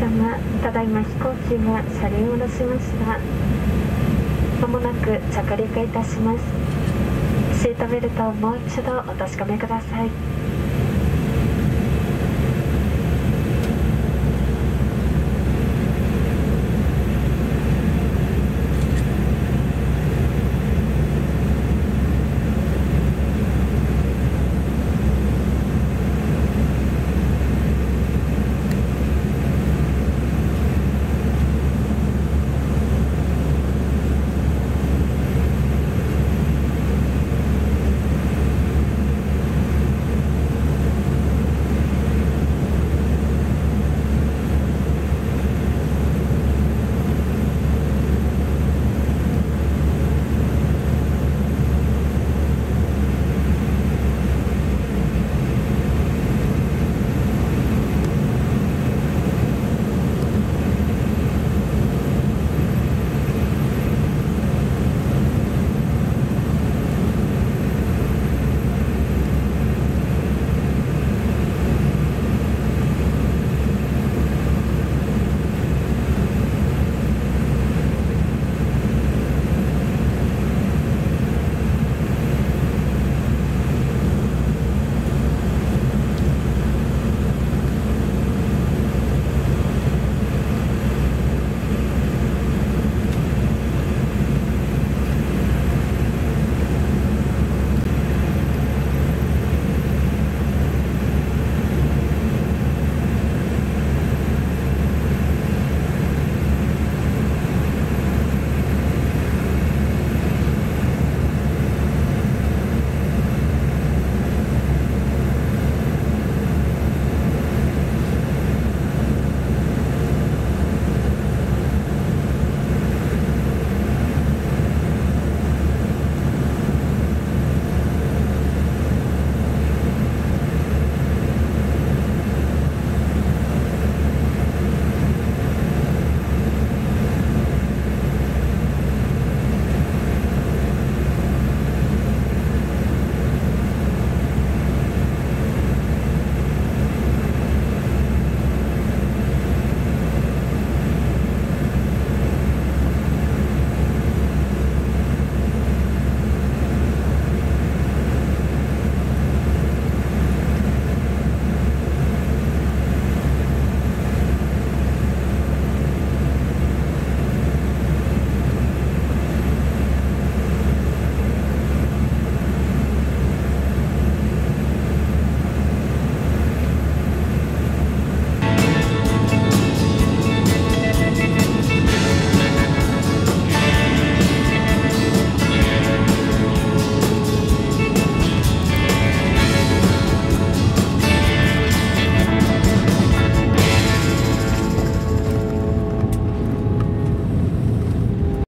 様、ただいま飛行機が車輪を下ろしました。まもなく着陸いたします。シートベルトをもう一度お確かめください。